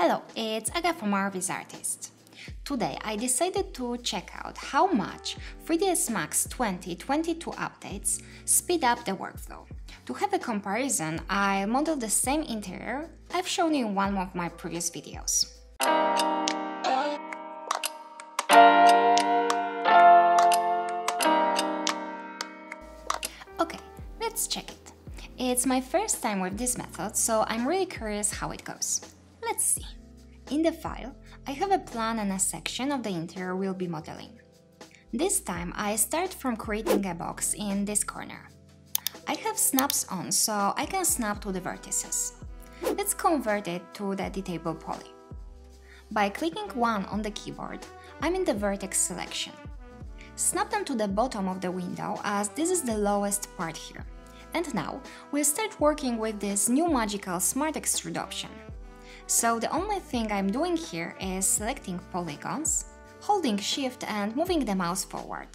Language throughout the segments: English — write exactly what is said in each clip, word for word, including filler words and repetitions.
Hello, it's Aga from Arch Viz Artist. Today I decided to check out how much three D S Max twenty twenty-two updates speed up the workflow. To have a comparison, I modeled the same interior I've shown you in one of my previous videos. Okay, let's check it. It's my first time with this method, so I'm really curious how it goes. Let's see. In the file, I have a plan and a section of the interior we'll be modeling. This time I start from creating a box in this corner. I have snaps on, so I can snap to the vertices. Let's convert it to the editable poly. By clicking one on the keyboard, I'm in the vertex selection. Snap them to the bottom of the window, as this is the lowest part here. And now we'll start working with this new magical Smart Extrude option. So the only thing I'm doing here is selecting polygons, holding Shift and moving the mouse forward.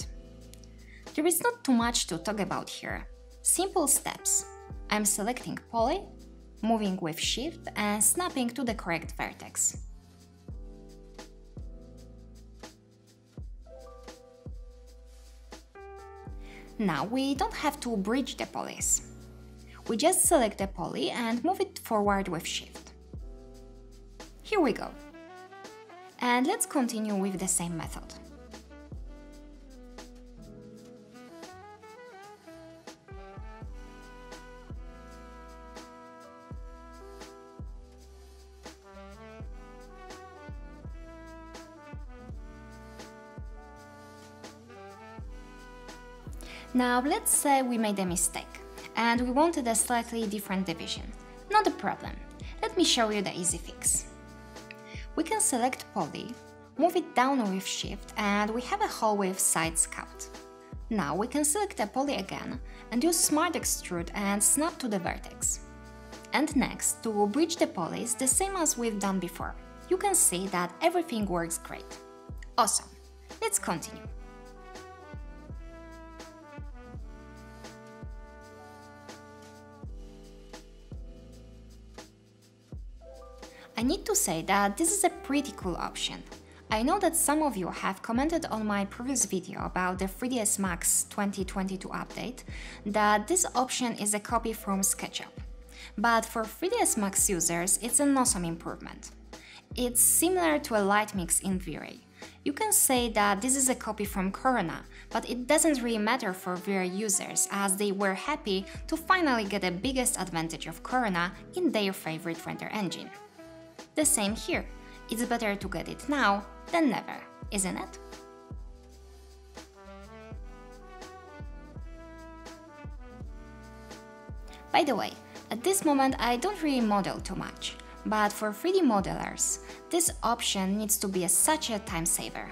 There is not too much to talk about here. Simple steps. I'm selecting poly, moving with Shift and snapping to the correct vertex. Now we don't have to bridge the polys. We just select the poly and move it forward with Shift. Here we go. And let's continue with the same method. Now let's say we made a mistake and we wanted a slightly different division. Not a problem. Let me show you the easy fix. We can select poly, move it down with Shift, and we have a hole with sides cut. Now we can select a poly again and use Smart Extrude and snap to the vertex. And next, to bridge the polys the same as we've done before. You can see that everything works great. Awesome! Let's continue. I need to say that this is a pretty cool option. I know that some of you have commented on my previous video about the three D S Max twenty twenty-two update that this option is a copy from SketchUp. But for three D S Max users, it's an awesome improvement. It's similar to a light mix in V-Ray. You can say that this is a copy from Corona, but it doesn't really matter for V-Ray users, as they were happy to finally get the biggest advantage of Corona in their favorite render engine. The same here, it's better to get it now than never, isn't it? By the way, at this moment I don't really model too much, but for three D modelers, this option needs to be a, such a time saver.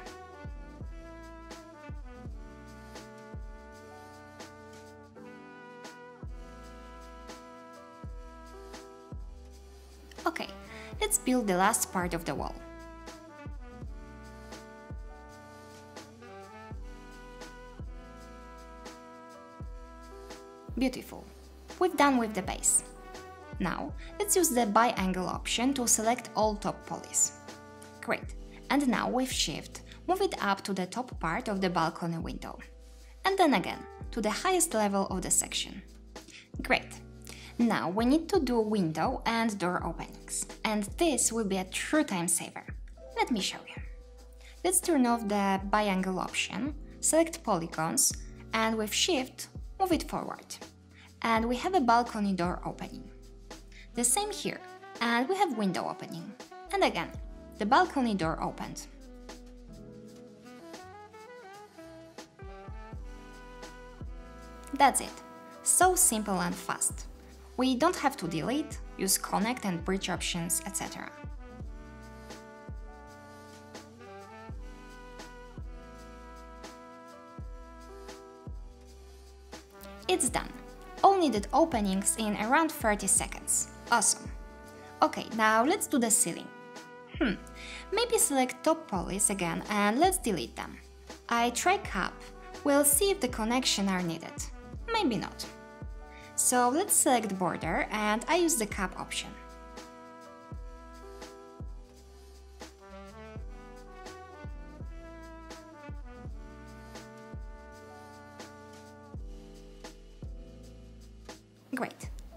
Okay. Let's build the last part of the wall. Beautiful. We're done with the base. Now, let's use the By Angle option to select all top polys. Great. And now with Shift, move it up to the top part of the balcony window. And then again, to the highest level of the section. Great. Now we need to do window and door openings, and this will be a true time saver. Let me show you. Let's turn off the By Angle option, select polygons, and with Shift, move it forward. And we have a balcony door opening. The same here, and we have window opening. And again, the balcony door opened. That's it. So simple and fast. We don't have to delete, use connect and bridge options, et cetera. It's done. All needed openings in around thirty seconds. Awesome. Okay, now let's do the ceiling. Hmm, maybe select top polys again and let's delete them. I try cap, we'll see if the connections are needed. Maybe not. So let's select border and I use the cap option.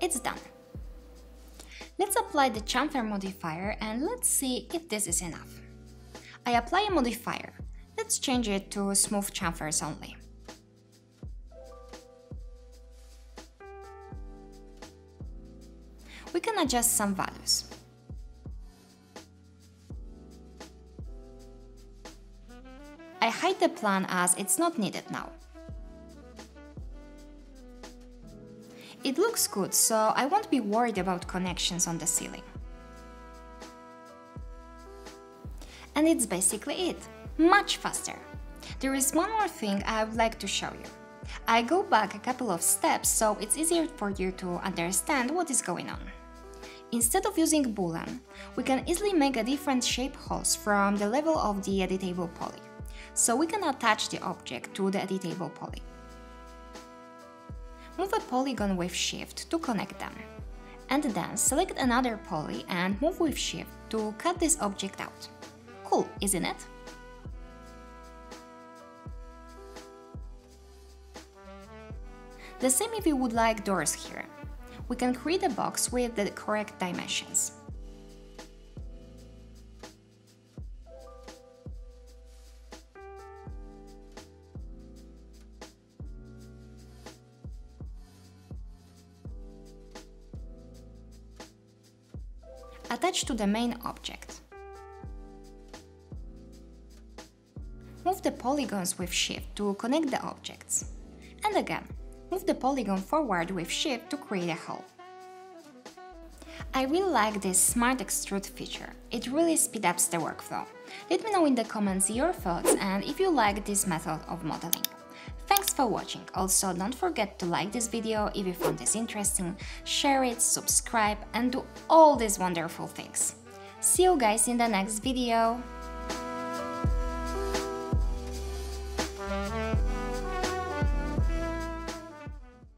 It's done. Let's apply the chamfer modifier and let's see if this is enough. I apply a modifier. Let's change it to smooth chamfers only. We can adjust some values. I hide the plan as it's not needed now. It looks good, so I won't be worried about connections on the ceiling. And it's basically it. Much faster. There is one more thing I would like to show you. I go back a couple of steps so it's easier for you to understand what is going on. Instead of using boolean, we can easily make a different shape holes from the level of the editable poly. So we can attach the object to the editable poly. Move a polygon with shift to connect them. And then select another poly and move with shift to cut this object out. Cool, isn't it? The same if you would like doors here. We can create a box with the correct dimensions. Attach to the main object. Move the polygons with shift to connect the objects. And again. Move the polygon forward with shift to create a hole. I really like this Smart Extrude feature. It really speeds up the workflow. Let me know in the comments your thoughts and if you like this method of modeling. Thanks for watching. Also, don't forget to like this video if you found this interesting, share it, subscribe and do all these wonderful things. See you guys in the next video!